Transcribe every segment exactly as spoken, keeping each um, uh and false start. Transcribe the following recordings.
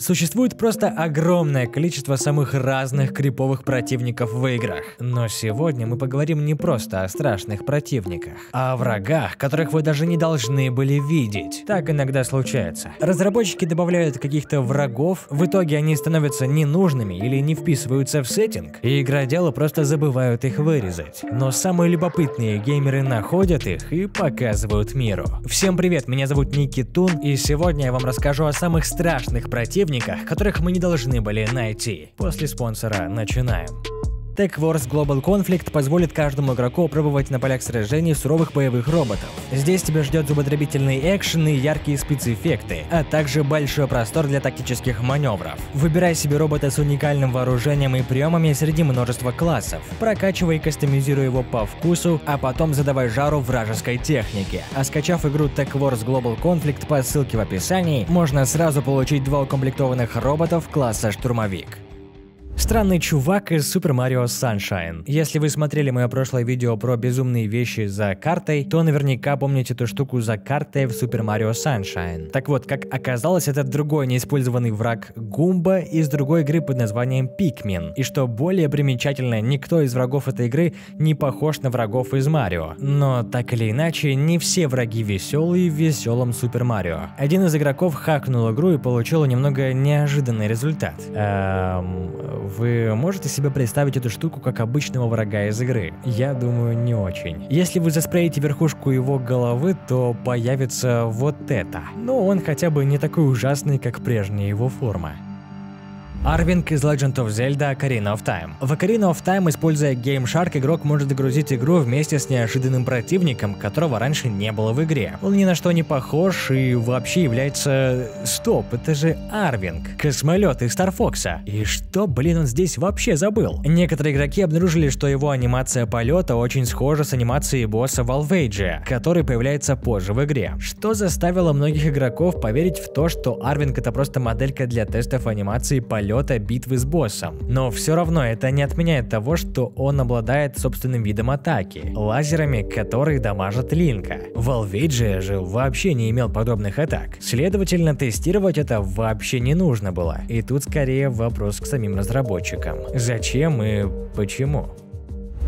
Существует просто огромное количество самых разных криповых противников в играх. Но сегодня мы поговорим не просто о страшных противниках, а о врагах, которых вы даже не должны были видеть. Так иногда случается. Разработчики добавляют каких-то врагов, в итоге они становятся ненужными или не вписываются в сеттинг, и игроделы просто забывают их вырезать. Но самые любопытные геймеры находят их и показывают миру. Всем привет, меня зовут Никитун, и сегодня я вам расскажу о самых страшных противниках, которых мы не должны были найти. После спонсора начинаем. Tech Wars Global Conflict позволит каждому игроку пробовать на полях сражений суровых боевых роботов. Здесь тебя ждет зубодробительный экшен и яркие спецэффекты, а также большой простор для тактических маневров. Выбирай себе робота с уникальным вооружением и приемами среди множества классов, прокачивай и кастомизируй его по вкусу, а потом задавай жару вражеской технике. А скачав игру Tech Wars Global Conflict по ссылке в описании, можно сразу получить два укомплектованных роботов класса штурмовик. Странный чувак из Супер Марио Саншайн. Если вы смотрели мое прошлое видео про безумные вещи за картой, то наверняка помните эту штуку за картой в Супер Марио Саншайн. Так вот, как оказалось, это другой неиспользованный враг Гумба из другой игры под названием Пикмин. И что более примечательно, никто из врагов этой игры не похож на врагов из Марио. Но так или иначе, не все враги веселые в веселом Супер Марио. Один из игроков хакнул игру и получил немного неожиданный результат. Эм... Вы можете себе представить эту штуку как обычного врага из игры? Я думаю, не очень. Если вы заспреете верхушку его головы, то появится вот это. Но он хотя бы не такой ужасный, как прежняя его форма. Арвинг из Legend of Zelda: Ocarina of Time. В Ocarina of Time, используя Game Shark, игрок может загрузить игру вместе с неожиданным противником, которого раньше не было в игре. Он ни на что не похож и вообще является... Стоп, это же Арвинг, космолет из Старфокса. И что, блин, он здесь вообще забыл? Некоторые игроки обнаружили, что его анимация полета очень схожа с анимацией босса Валвейджа, который появляется позже в игре. Что заставило многих игроков поверить в то, что Арвинг это просто моделька для тестов анимации полета, битвы с боссом. Но все равно это не отменяет того, что он обладает собственным видом атаки, лазерами, которые дамажат Линка. Валвейдж же вообще не имел подобных атак. Следовательно, тестировать это вообще не нужно было. И тут скорее вопрос к самим разработчикам. Зачем и почему?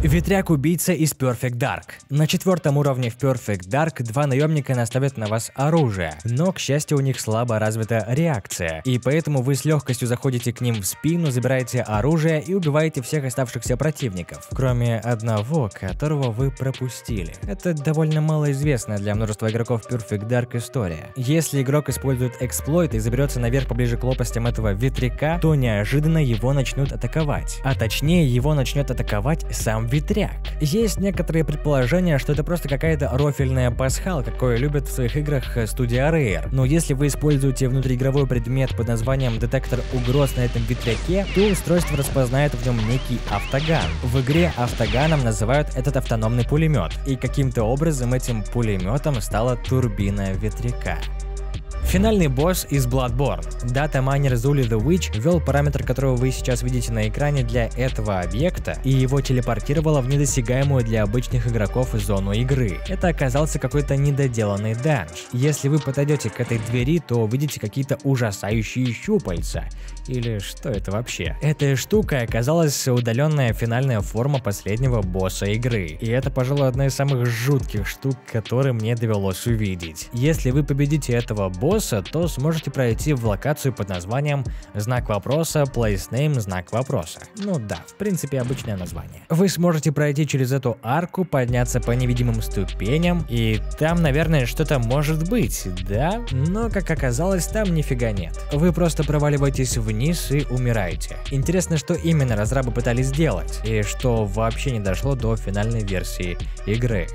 Ветряк-убийца из Perfect Dark. На четвертом уровне в Perfect Dark два наемника наставят на вас оружие, но, к счастью, у них слабо развита реакция, и поэтому вы с легкостью заходите к ним в спину, забираете оружие и убиваете всех оставшихся противников, кроме одного, которого вы пропустили. Это довольно малоизвестная для множества игроков Perfect Dark история. Если игрок использует эксплойт и заберется наверх поближе к лопастям этого ветряка, то неожиданно его начнут атаковать, а точнее его начнет атаковать сам ветряк. Есть некоторые предположения, что это просто какая-то рофельная пасхалка, какую любят в своих играх студия Rare. Но если вы используете внутриигровой предмет под названием детектор угроз на этом ветряке, то устройство распознает в нем некий автоган. В игре автоганом называют этот автономный пулемет, и каким-то образом этим пулеметом стала турбина ветряка. Финальный босс из Bloodborne. Дата-майнер Zully the Witch ввел параметр, которого вы сейчас видите на экране, для этого объекта, и его телепортировало в недосягаемую для обычных игроков зону игры. Это оказался какой-то недоделанный данж. Если вы подойдете к этой двери, то увидите какие-то ужасающие щупальца. Или что это вообще? Эта штука оказалась удаленная финальная форма последнего босса игры. И это, пожалуй, одна из самых жутких штук, которые мне довелось увидеть. Если вы победите этого босса, то сможете пройти в локацию под названием «Знак вопроса», «Place Name», «Знак вопроса». Ну да, в принципе, обычное название. Вы сможете пройти через эту арку, подняться по невидимым ступеням, и там, наверное, что-то может быть, да? Но, как оказалось, там нифига нет. Вы просто проваливаетесь вниз и умираете. Интересно, что именно разрабы пытались сделать, и что вообще не дошло до финальной версии игры.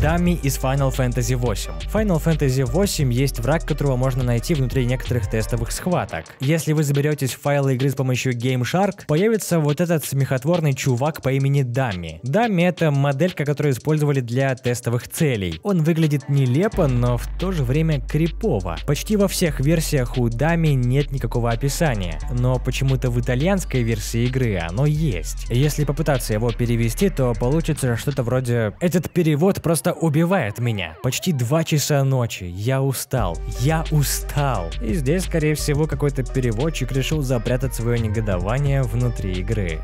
Dummy из Final Fantasy восемь. В Final Fantasy восемь есть враг, которого можно найти внутри некоторых тестовых схваток. Если вы заберетесь в файлы игры с помощью Game Shark, появится вот этот смехотворный чувак по имени Dummy. Dummy — это моделька, которую использовали для тестовых целей. Он выглядит нелепо, но в то же время крипово. Почти во всех версиях у Dummy нет никакого описания, но почему-то в итальянской версии игры оно есть. Если попытаться его перевести, то получится что-то вроде: этот перевод просто просто убивает меня. Почти два часа ночи. Я устал. Я устал. И здесь, скорее всего, какой-то переводчик решил запрятать свое негодование внутри игры.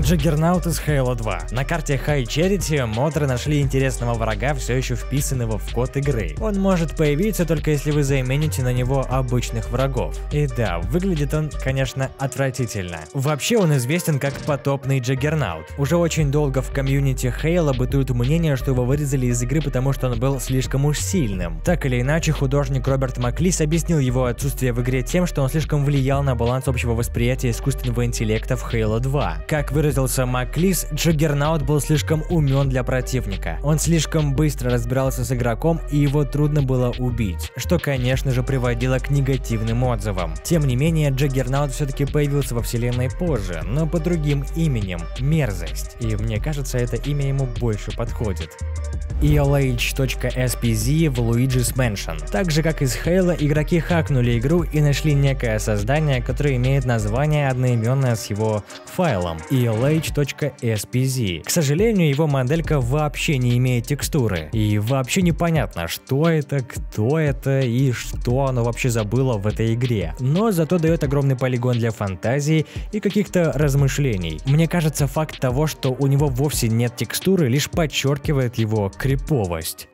Джаггернаут из Хейла два. На карте High Charity модры нашли интересного врага, все еще вписанного в код игры. Он может появиться только если вы замените на него обычных врагов. И да, выглядит он, конечно, отвратительно. Вообще он известен как потопный Джаггернаут. Уже очень долго в комьюнити Хейла бытует мнение, что его вырезали из игры, потому что он был слишком уж сильным. Так или иначе, художник Роберт Маклис объяснил его отсутствие в игре тем, что он слишком влиял на баланс общего восприятия искусственного интеллекта в Хейла два. Как выразился Маклис, Джаггернаут был слишком умен для противника. Он слишком быстро разбирался с игроком, и его трудно было убить, что, конечно же, приводило к негативным отзывам. Тем не менее, Джаггернаут все-таки появился во вселенной позже, но под другим именем – Мерзость. И мне кажется, это имя ему больше подходит. эль эйч точка эс пи зет в Luigi's Mansion. Так же, как и с Halo, игроки хакнули игру и нашли некое создание, которое имеет название, одноименное с его файлом – эль эйч точка эс пи зет. К сожалению, его моделька вообще не имеет текстуры. И вообще непонятно, что это, кто это и что оно вообще забыло в этой игре. Но зато дает огромный полигон для фантазии и каких-то размышлений. Мне кажется, факт того, что у него вовсе нет текстуры, лишь подчеркивает его криповость.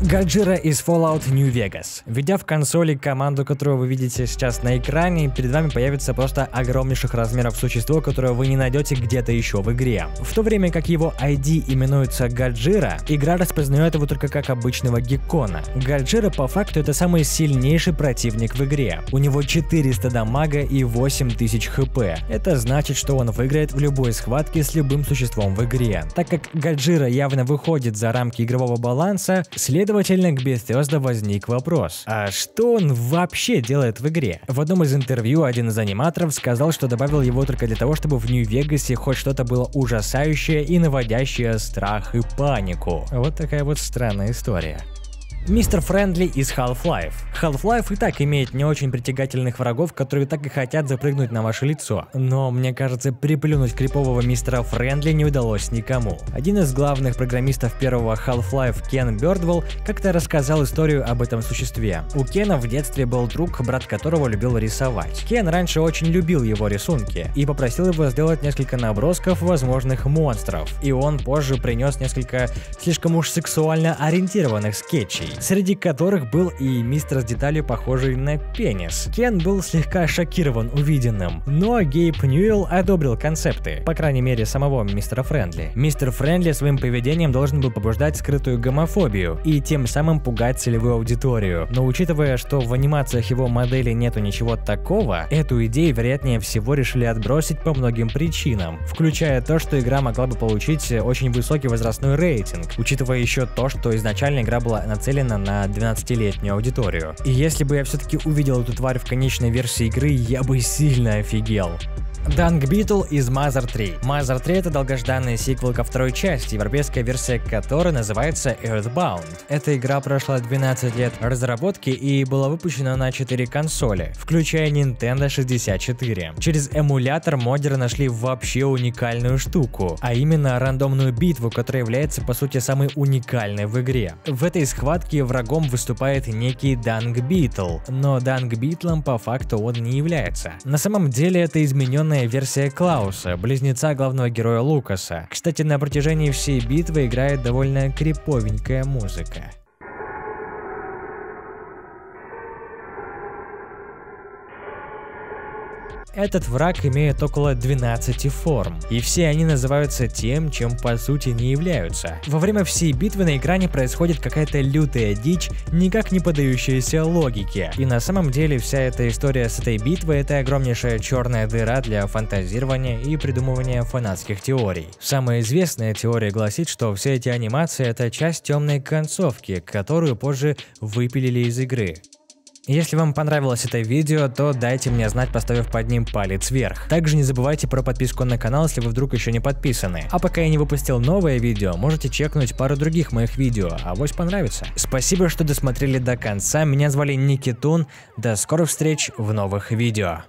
Годжира из Fallout: New Vegas. Ведя в консоли команду, которую вы видите сейчас на экране, перед вами появится просто огромнейших размеров существо, которое вы не найдете где-то еще в игре. В то время как его ай ди именуется Годжира, игра распознает его только как обычного геккона. Годжира по факту это самый сильнейший противник в игре. У него четыреста дамага и восемь тысяч хп. Это значит, что он выиграет в любой схватке с любым существом в игре. Так как Годжира явно выходит за рамки игрового баланса, следует Следовательно, к Bethesda возник вопрос, а что он вообще делает в игре? В одном из интервью один из аниматоров сказал, что добавил его только для того, чтобы в Нью-Вегасе хоть что-то было ужасающее и наводящее страх и панику. Вот такая вот странная история. Мистер Френдли из Half-Life. Half-Life и так имеет не очень притягательных врагов, которые так и хотят запрыгнуть на ваше лицо. Но, мне кажется, приплюнуть крипового мистера Френдли не удалось никому. Один из главных программистов первого Half-Life, Кен Бёрдвелл, как-то рассказал историю об этом существе. У Кена в детстве был друг, брат которого любил рисовать. Кен раньше очень любил его рисунки и попросил его сделать несколько набросков возможных монстров. И он позже принес несколько слишком уж сексуально ориентированных скетчей, среди которых был и мистер с деталью, похожий на пенис. Кен был слегка шокирован увиденным, но Гейб Ньюэлл одобрил концепты, по крайней мере самого мистера Френдли. Мистер Френдли своим поведением должен был побуждать скрытую гомофобию и тем самым пугать целевую аудиторию, но учитывая, что в анимациях его модели нету ничего такого, эту идею вероятнее всего решили отбросить по многим причинам, включая то, что игра могла бы получить очень высокий возрастной рейтинг, учитывая еще то, что изначально игра была нацелена на двенадцатилетнюю аудиторию. И если бы я все-таки увидел эту тварь в конечной версии игры, я бы сильно офигел. Dung Beetle из Mother три. Mother три это долгожданный сиквел ко второй части, европейская версия которой называется Earthbound. Эта игра прошла двенадцать лет разработки и была выпущена на четыре консоли, включая Nintendo шестьдесят четыре. Через эмулятор модеры нашли вообще уникальную штуку, а именно рандомную битву, которая является по сути самой уникальной в игре. В этой схватке врагом выступает некий Dung Beetle, но Dung Beetle'ом по факту он не является. На самом деле это измененная версия Клауса, близнеца главного героя Лукаса. Кстати, на протяжении всей битвы играет довольно криповенькая музыка. Этот враг имеет около двенадцати форм, и все они называются тем, чем по сути не являются. Во время всей битвы на экране происходит какая-то лютая дичь, никак не поддающаяся логике. И на самом деле вся эта история с этой битвой – это огромнейшая черная дыра для фантазирования и придумывания фанатских теорий. Самая известная теория гласит, что все эти анимации – это часть темной концовки, которую позже выпилили из игры. Если вам понравилось это видео, то дайте мне знать, поставив под ним палец вверх. Также не забывайте про подписку на канал, если вы вдруг еще не подписаны. А пока я не выпустил новое видео, можете чекнуть пару других моих видео, авось понравится. Спасибо, что досмотрели до конца, меня звали Никитун, до скорых встреч в новых видео.